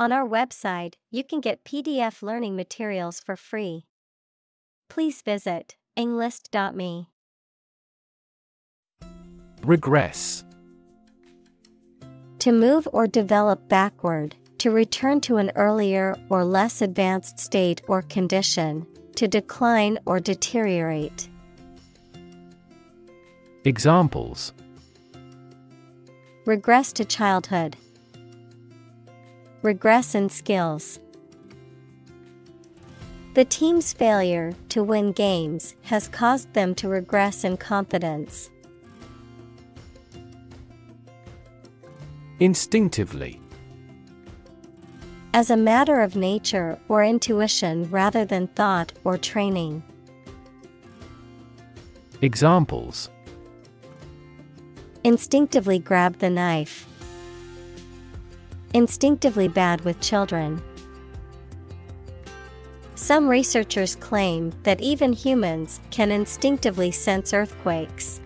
On our website, you can get PDF learning materials for free. Please visit englist.me. Regress. To move or develop backward, to return to an earlier or less advanced state or condition, to decline or deteriorate. Examples: regress to childhood, regress in skills. The team's failure to win games has caused them to regress in confidence. Instinctively. As a matter of nature or intuition rather than thought or training. Examples: instinctively grab the knife, instinctively bad with children. Some researchers claim that even humans can instinctively sense earthquakes.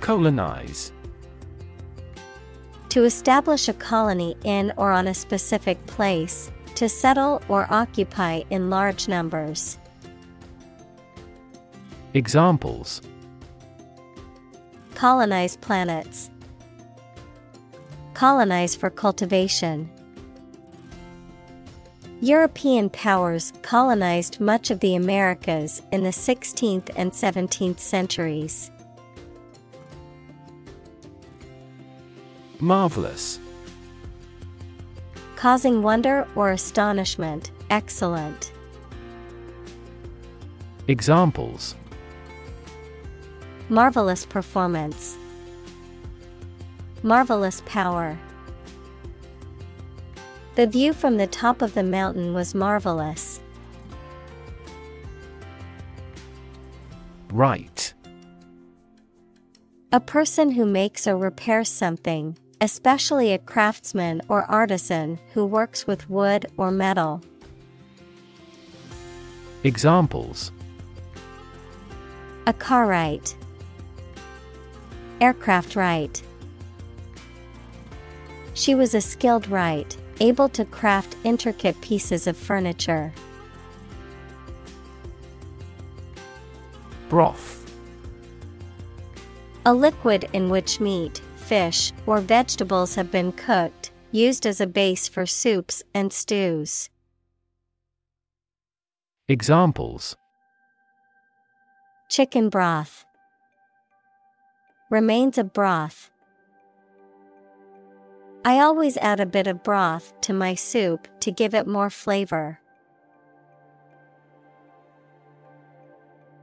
Colonize. To establish a colony in or on a specific place, to settle or occupy in large numbers. Examples: colonize planets, colonize for cultivation. European powers colonized much of the Americas in the 16th and 17th centuries. Marvelous. Causing wonder or astonishment, excellent. Examples: marvelous performance, marvelous power. The view from the top of the mountain was marvelous. Right. A person who makes or repairs something, especially a craftsman or artisan who works with wood or metal. Examples: a car right, aircraft right. She was a skilled right, able to craft intricate pieces of furniture. Broth. A liquid in which meat, fish, or vegetables have been cooked, used as a base for soups and stews. Examples: chicken broth, remains of broth. I always add a bit of broth to my soup to give it more flavor.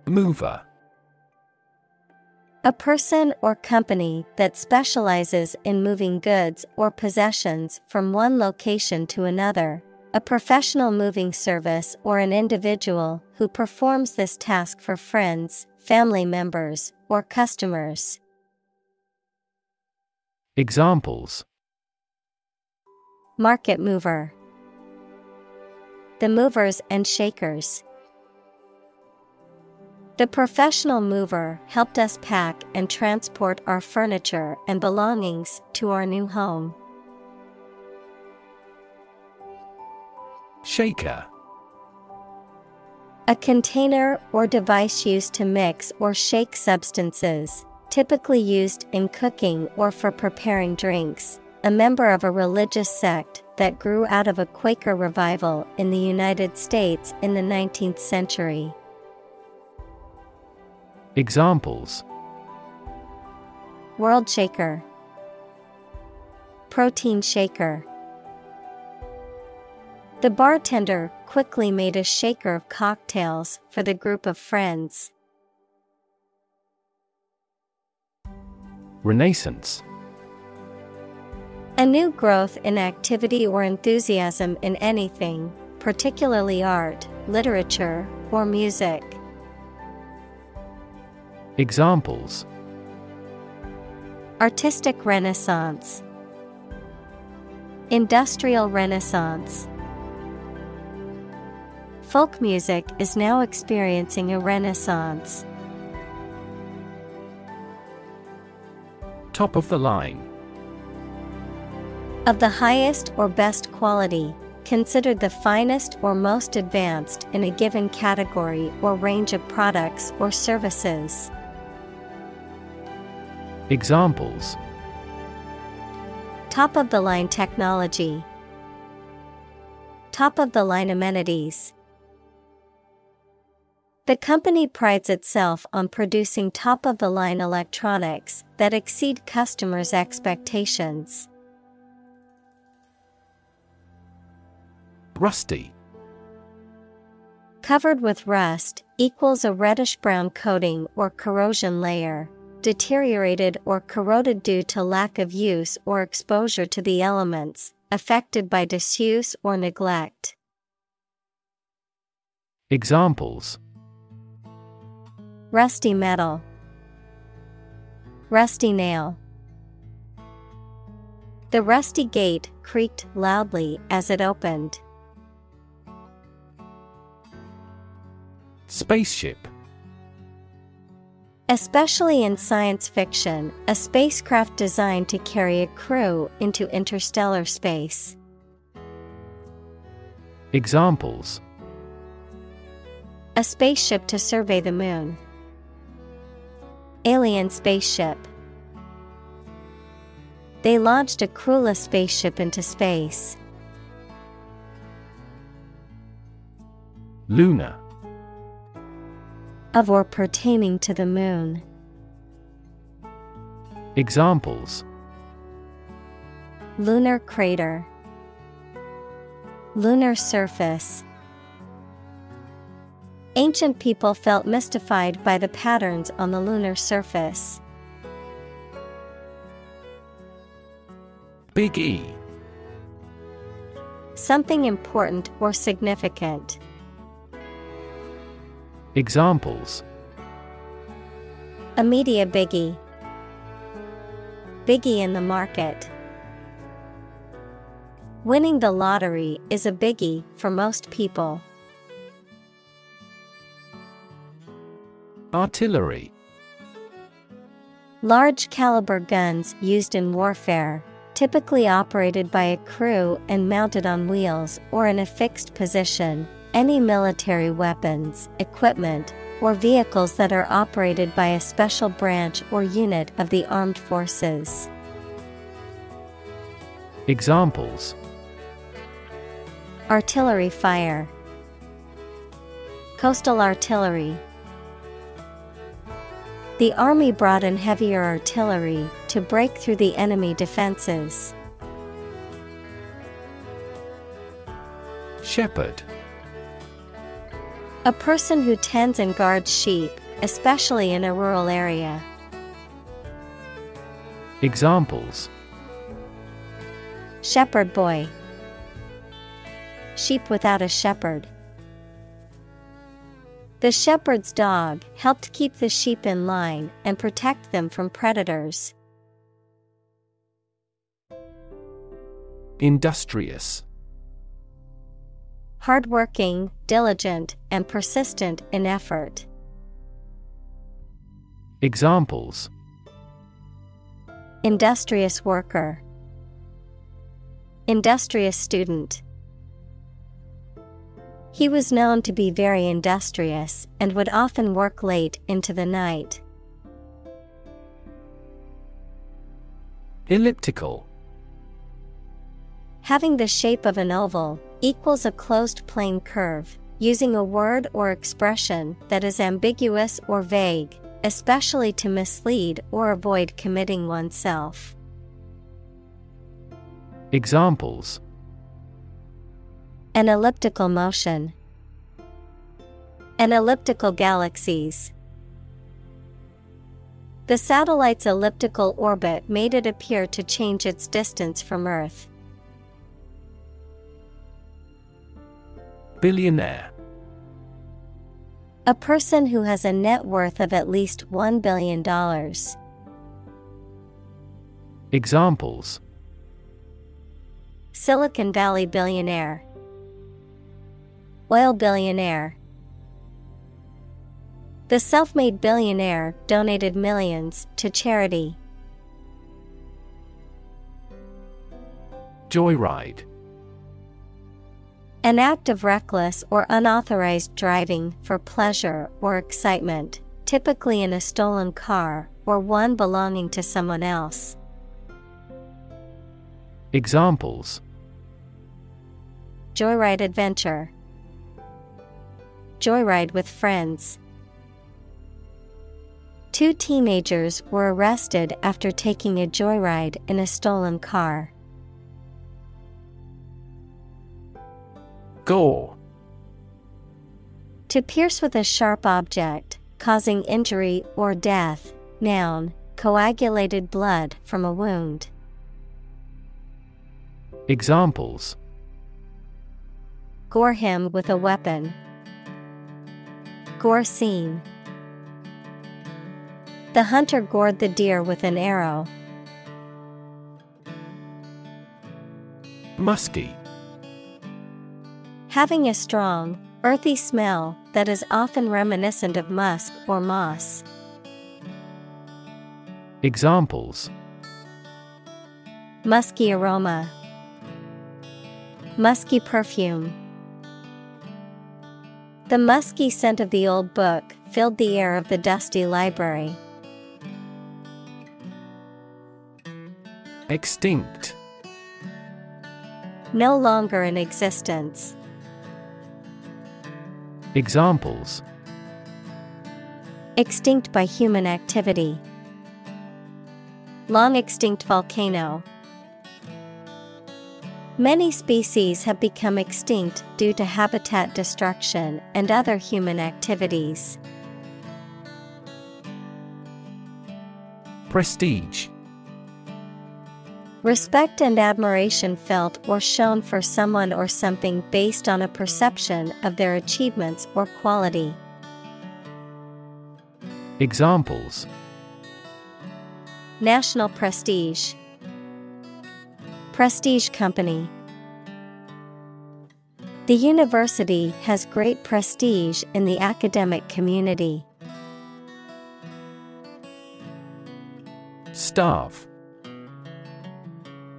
Mover. A person or company that specializes in moving goods or possessions from one location to another, a professional moving service or an individual who performs this task for friends, family members, or customers. Examples: market mover, the movers and shakers. The professional mover helped us pack and transport our furniture and belongings to our new home. Shaker. A container or device used to mix or shake substances, typically used in cooking or for preparing drinks. A member of a religious sect that grew out of a Quaker revival in the United States in the 19th century. Examples: world shaker, protein shaker. The bartender quickly made a shaker of cocktails for the group of friends. Renaissance. A new growth in activity or enthusiasm in anything, particularly art, literature, or music. Examples: artistic renaissance, industrial renaissance. Folk music is now experiencing a renaissance. Top of the line. Of the highest or best quality, considered the finest or most advanced in a given category or range of products or services. Examples: top-of-the-line technology, top-of-the-line amenities. The company prides itself on producing top-of-the-line electronics that exceed customers' expectations. Rusty. Covered with rust equals a reddish-brown coating or corrosion layer, deteriorated or corroded due to lack of use or exposure to the elements, affected by disuse or neglect. Examples: rusty metal, rusty nail. The rusty gate creaked loudly as it opened. Spaceship. Especially in science fiction, a spacecraft designed to carry a crew into interstellar space. Examples: a spaceship to survey the moon, alien spaceship. They launched a crewless spaceship into space. Lunar. Of or pertaining to the moon. Examples: lunar crater, lunar surface. Ancient people felt mystified by the patterns on the lunar surface. Big E. Something important or significant. Examples: a media biggie, biggie in the market. Winning the lottery is a biggie for most people. Artillery. Large caliber guns used in warfare, typically operated by a crew and mounted on wheels or in a fixed position. Any military weapons, equipment, or vehicles that are operated by a special branch or unit of the armed forces. Examples: artillery fire, coastal artillery. The army brought in heavier artillery to break through the enemy defenses. Shepherd. A person who tends and guards sheep, especially in a rural area. Examples: shepherd boy, sheep without a shepherd. The shepherd's dog helped keep the sheep in line and protect them from predators. Industrious. Hardworking, diligent, and persistent in effort. Examples: industrious worker, industrious student. He was known to be very industrious and would often work late into the night. Elliptical. Having the shape of an oval equals a closed plane curve, using a word or expression that is ambiguous or vague, especially to mislead or avoid committing oneself. Examples: an elliptical motion, an elliptical galaxies. The satellite's elliptical orbit made it appear to change its distance from Earth. Billionaire. A person who has a net worth of at least $1 billion. Examples: Silicon Valley billionaire, oil billionaire. The self-made billionaire donated millions to charity. Joyride. An act of reckless or unauthorized driving for pleasure or excitement, typically in a stolen car or one belonging to someone else. Examples: Joyride adventure, Joyride with friends. Two teenagers were arrested after taking a joyride in a stolen car. Gore. To pierce with a sharp object, causing injury or death. Noun, coagulated blood from a wound. Examples: Gore him with a weapon. Gore scene. The hunter gored the deer with an arrow. Musky. Having a strong, earthy smell that is often reminiscent of musk or moss. Examples: musky aroma, musky perfume. The musky scent of the old book filled the air of the dusty library. Extinct. No longer in existence. Examples: extinct by human activity. Long extinct volcano. Many species have become extinct due to habitat destruction and other human activities. Prestige. Respect and admiration felt or shown for someone or something based on a perception of their achievements or quality. Examples: national prestige, prestige company. The university has great prestige in the academic community. Starve.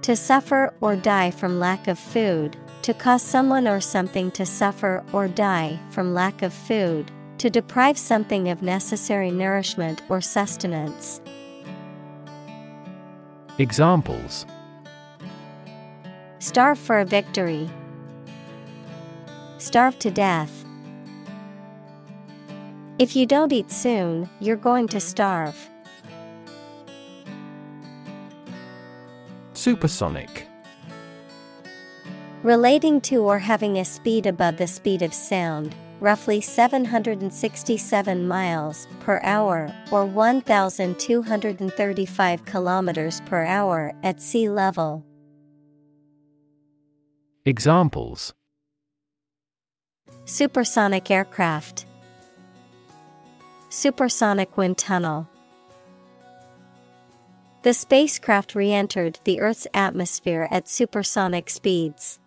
To suffer or die from lack of food, to cause someone or something to suffer or die from lack of food, to deprive something of necessary nourishment or sustenance. Examples: starve for a victory, starve to death. If you don't eat soon, you're going to starve. Supersonic. Relating to or having a speed above the speed of sound, roughly 767 miles per hour or 1,235 kilometers per hour at sea level. Examples: supersonic aircraft, supersonic wind tunnel. The spacecraft re-entered the Earth's atmosphere at supersonic speeds.